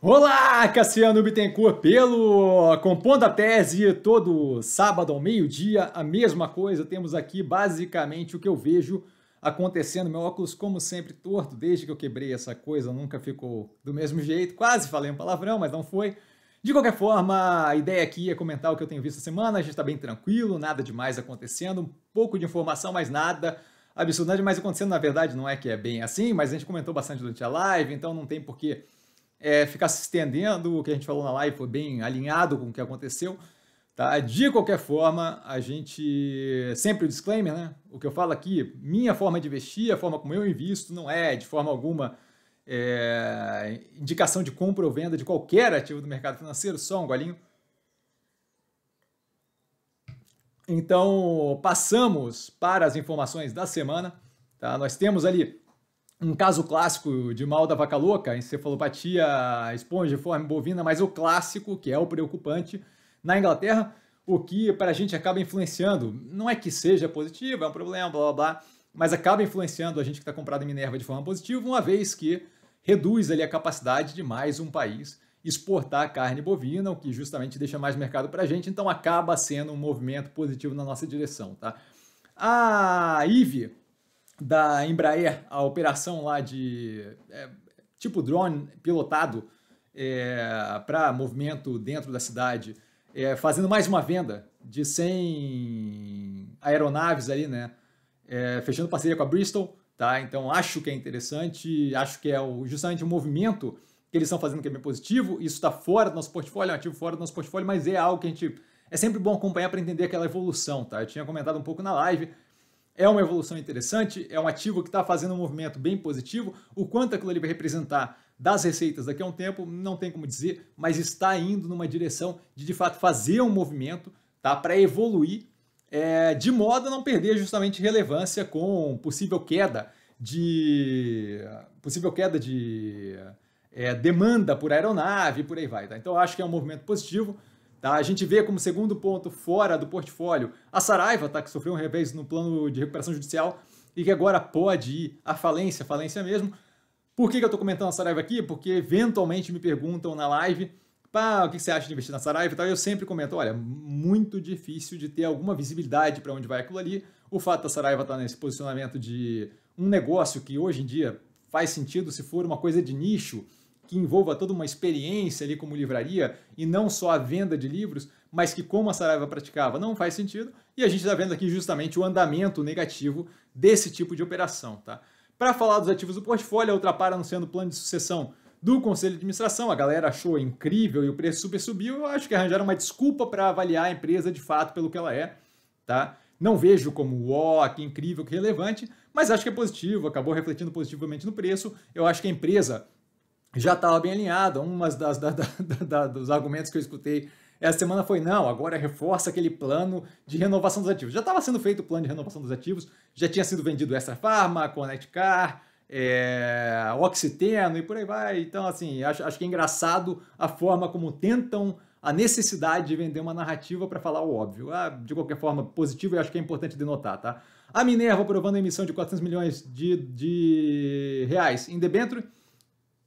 Olá, Cassiano Bittencourt pelo Compondo a Tese, todo sábado ao meio-dia, a mesma coisa, temos aqui basicamente o que eu vejo acontecendo, meu óculos como sempre torto, desde que eu quebrei essa coisa nunca ficou do mesmo jeito, quase falei um palavrão, mas não foi. De qualquer forma, a ideia aqui é comentar o que eu tenho visto a semana, a gente está bem tranquilo, nada demais acontecendo, um pouco de informação, mas nada absurdo, nada demais acontecendo, na verdade não é que é bem assim, mas a gente comentou bastante durante a live, então não tem porquê ficar se estendendo, o que a gente falou na live foi bem alinhado com o que aconteceu, tá? De qualquer forma, a gente, sempre o disclaimer, né? O que eu falo aqui, minha forma de investir, a forma como eu invisto, não é de forma alguma indicação de compra ou venda de qualquer ativo do mercado financeiro, só um golinho. Então, passamos para as informações da semana, tá? Nós temos ali um caso clássico de mal da vaca louca, encefalopatia espongiforme bovina, mas o clássico, que é o preocupante, na Inglaterra, o que para a gente acaba influenciando, não é que seja positivo, é um problema, blá, blá, blá, mas acaba influenciando a gente que está comprado em Minerva de forma positiva, uma vez que reduz ali a capacidade de mais um país exportar carne bovina, o que justamente deixa mais mercado para a gente, então acaba sendo um movimento positivo na nossa direção, tá? A Eve da Embraer, a operação lá de tipo drone pilotado para movimento dentro da cidade, fazendo mais uma venda de 100 aeronaves ali, né? Fechando parceria com a Bristow, tá? Então acho que é interessante, acho que é justamente o movimento que eles estão fazendo que é bem positivo, isso está fora do nosso portfólio, é um ativo fora do nosso portfólio, mas é algo que a gente, é sempre bom acompanhar para entender aquela evolução, tá? Eu tinha comentado um pouco na live, é uma evolução interessante, é um ativo que está fazendo um movimento bem positivo, o quanto aquilo ali vai representar das receitas daqui a um tempo, não tem como dizer, mas está indo numa direção de fato, fazer um movimento, tá? Para evoluir, de modo a não perder justamente relevância com possível queda de demanda por aeronave, por aí vai, tá? Então acho que é um movimento positivo, tá? A gente vê como segundo ponto fora do portfólio a Saraiva, tá? Que sofreu um revés no plano de recuperação judicial e que agora pode ir à falência mesmo. Por que eu estou comentando a Saraiva aqui? Porque eventualmente me perguntam na live, pá, o que você acha de investir na Saraiva e tal, eu sempre comento, olha, muito difícil de ter alguma visibilidade para onde vai aquilo ali, o fato da Saraiva estar nesse posicionamento de um negócio que hoje em dia faz sentido se for uma coisa de nicho, que envolva toda uma experiência ali como livraria e não só a venda de livros, mas que como a Saraiva praticava não faz sentido, e a gente está vendo aqui justamente o andamento negativo desse tipo de operação, tá? Para falar dos ativos do portfólio, a Ultrapar anunciando o plano de sucessão do Conselho de Administração, a galera achou incrível e o preço super subiu, eu acho que arranjaram uma desculpa para avaliar a empresa de fato pelo que ela é, tá? Não vejo como que incrível, que relevante, mas acho que é positivo, acabou refletindo positivamente no preço, eu acho que a empresa já estava bem alinhada, um dos argumentos que eu escutei essa semana foi, não, agora reforça aquele plano de renovação dos ativos. Já estava sendo feito o plano de renovação dos ativos, já tinha sido vendido Extra Farma, Connect Car, Oxiteno e por aí vai. Então, assim, acho que é engraçado a forma como tentam a necessidade de vender uma narrativa para falar o óbvio. Ah, de qualquer forma, positivo e acho que é importante denotar, tá? A Minerva aprovando a emissão de 400 milhões de reais em debênture,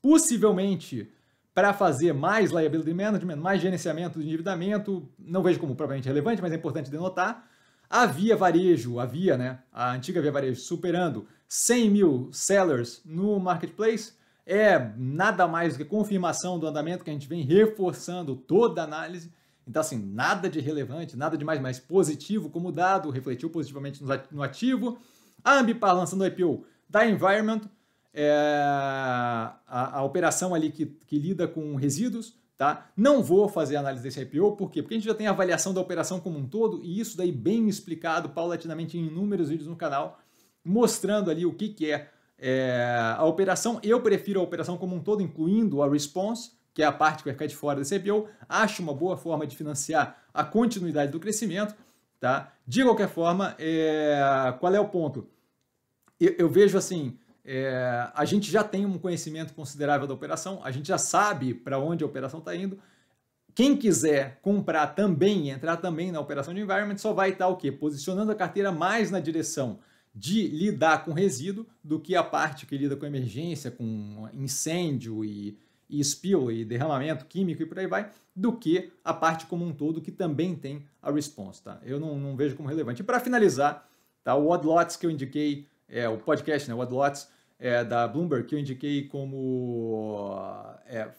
possivelmente para fazer mais liability management, mais gerenciamento do endividamento, não vejo como propriamente relevante, mas é importante denotar. A Via Varejo, a antiga Via Varejo, superando 100 mil sellers no marketplace, é nada mais do que confirmação do andamento que a gente vem reforçando toda a análise. Então, assim, nada de relevante, nada de mais positivo como dado, refletiu positivamente no ativo. A Ambipar lançando o IPO da Environment, a operação ali que lida com resíduos, tá? Não vou fazer análise desse IPO, por quê? Porque a gente já tem a avaliação da operação como um todo e isso daí bem explicado paulatinamente em inúmeros vídeos no canal, mostrando ali o que é a operação. Eu prefiro a operação como um todo, incluindo a response, que é a parte que vai ficar de fora desse IPO, acho uma boa forma de financiar a continuidade do crescimento, tá? De qualquer forma, qual é o ponto? Eu vejo assim, a gente já tem um conhecimento considerável da operação, a gente já sabe para onde a operação está indo. Quem quiser comprar também, entrar também na operação de Environment, só vai estar o quê? Posicionando a carteira mais na direção de lidar com resíduo do que a parte que lida com emergência, com incêndio e, e spill e derramamento químico e por aí vai, do que a parte como um todo que também tem a response, tá? Eu não vejo como relevante. E para finalizar, tá, o Odd Lots que eu indiquei, o podcast, né, o Odd Lots da Bloomberg, que eu indiquei como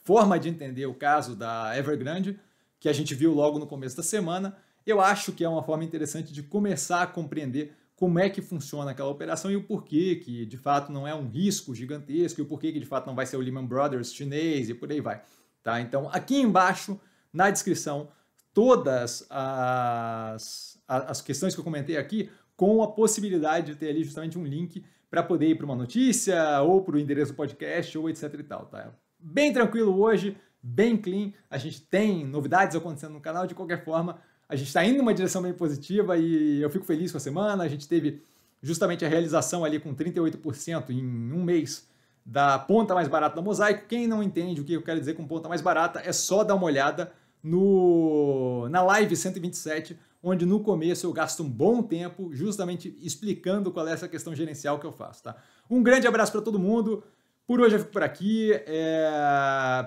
forma de entender o caso da Evergrande, que a gente viu logo no começo da semana, eu acho que é uma forma interessante de começar a compreender como é que funciona aquela operação e o porquê que, de fato, não é um risco gigantesco e o porquê que, de fato, não vai ser o Lehman Brothers chinês e por aí vai. Tá? Então, aqui embaixo, na descrição, todas as questões que eu comentei aqui, com a possibilidade de ter ali justamente um link para poder ir para uma notícia ou para o endereço do podcast ou etc e tal. Tá? Bem tranquilo hoje, bem clean, a gente tem novidades acontecendo no canal, de qualquer forma, a gente está indo em uma direção bem positiva e eu fico feliz com a semana. A gente teve justamente a realização ali com 38% em um mês da ponta mais barata da Mosaico. Quem não entende o que eu quero dizer com ponta mais barata é só dar uma olhada na live 127, onde no começo eu gasto um bom tempo justamente explicando qual é essa questão gerencial que eu faço. Tá? Um grande abraço para todo mundo. Por hoje eu fico por aqui.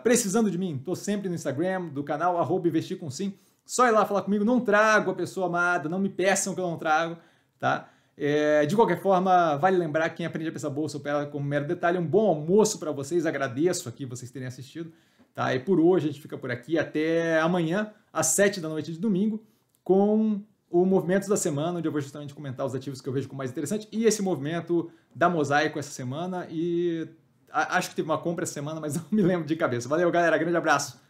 Precisando de mim, estou sempre no Instagram do canal, @investircomsim. Só ir lá falar comigo, não trago a pessoa amada, não me peçam que eu não trago, tá? De qualquer forma, vale lembrar, quem aprende a pensar bolsa opera como mero detalhe, um bom almoço para vocês, agradeço aqui vocês terem assistido, tá? E por hoje a gente fica por aqui até amanhã, às 7 da noite de domingo, com o Movimentos da Semana, onde eu vou justamente comentar os ativos que eu vejo como mais interessante, e esse movimento da Mosaico essa semana, e acho que teve uma compra essa semana, mas não me lembro de cabeça. Valeu, galera, grande abraço!